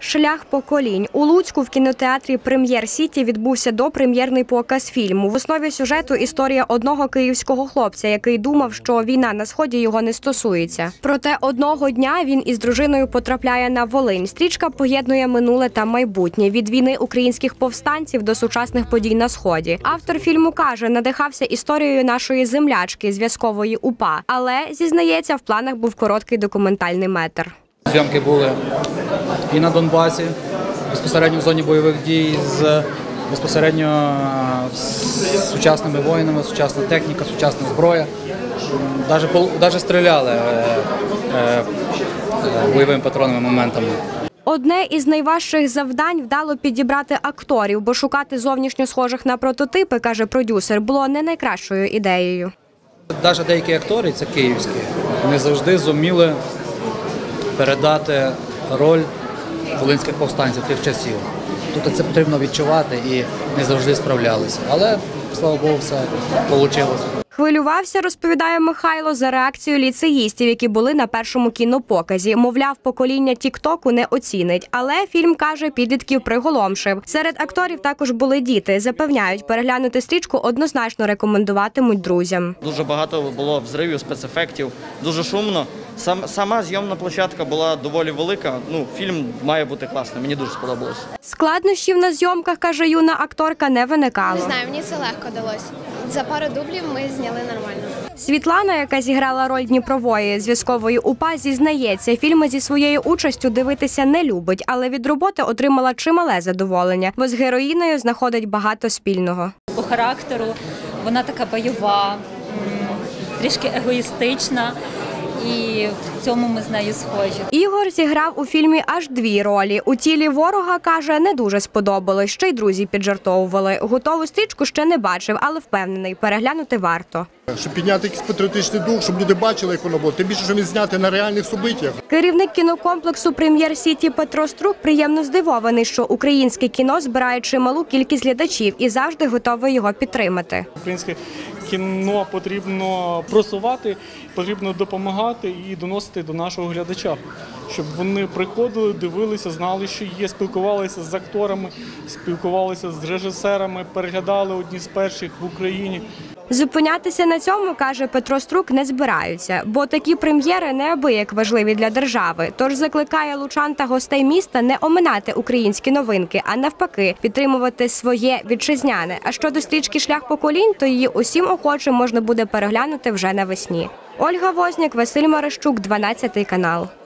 Шлях поколінь. У Луцьку в кінотеатрі «Прем'єр Сіті» відбувся допрем'єрний показ фільму. В основі сюжету – історія одного київського хлопця, який думав, що війна на Сході його не стосується. Проте одного дня він із дружиною потрапляє на Волинь. Стрічка поєднує минуле та майбутнє – від війни українських повстанців до сучасних подій на Сході. Автор фільму каже, надихався історією нашої землячки, зв'язкової УПА. Але, зізнається, в планах був короткий документальний метр. Зйомки були і на Донбасі, безпосередньо в зоні бойових дій, безпосередньо з сучасними воїнами, сучасна техніка, сучасна зброя. Навіть стріляли бойовими патронними моментами. Одне із найважчих завдань – вдало підібрати акторів, бо шукати зовнішньо схожих на прототипи, каже продюсер, було не найкращою ідеєю. Навіть деякі актори, це київські, не завжди зуміли передати роль волинських повстанців тих часів. Тут це потрібно відчувати і не завжди справлялися. Але, слава Богу, все вийшло. Хвилювався, розповідає Михайло, за реакцію ліцеїстів, які були на першому кінопоказі. Мовляв, покоління тік-току не оцінить. Але фільм, каже, підлітків приголомшив. Серед акторів також були діти. Запевняють, переглянути стрічку однозначно рекомендуватимуть друзям. Дуже багато було взривів, спецефектів, дуже шумно. Сама зйомна площадка була доволі велика. Фільм має бути класний, мені дуже сподобалось. Складнощів на зйомках, каже юна акторка, не виникало. Не знаю, мені це легко далося. За пару дублів ми зняли нормально. Світлана, яка зіграла роль Дніпрової зв'язкової УПА, зізнається, фільми зі своєю участю дивитися не любить, але від роботи отримала чимале задоволення, бо з героїною знаходить багато спільного. По характеру вона така бойова, трішки егоїстична. І в цьому ми з нею схожі. Ігор зіграв у фільмі аж 2 ролі. У тілі ворога, каже, не дуже сподобалось, ще й друзі піджартовували. Готову стрічку ще не бачив, але впевнений, переглянути варто. Щоб підняти якийсь патріотичний дух, щоб люди бачили, як воно було. Тим більше, що він знятий на реальних событиях. Керівник кінокомплексу «Прем'єр Сіті» Петро Струк приємно здивований, що українське кіно збирає чималу кількість глядачів і завжди готовий його підтримати. Українське кіно потрібно просувати, потрібно допомагати і доносити до нашого глядача, щоб вони приходили, дивилися, знали, що є, спілкувалися з акторами, спілкувалися з режисерами, переглядали одні з перших в Україні. Зупинятися на цьому, каже Петро Струк, не збираються, бо такі прем'єри неабияк важливі для держави. Тож закликає лучан та гостей міста не оминати українські новинки, а навпаки, підтримувати своє вітчизняне. А щодо стрічки «Шлях поколінь», то її усім охочим можна буде переглянути вже навесні. Ольга Возняк, Василь Марищук, 12 канал.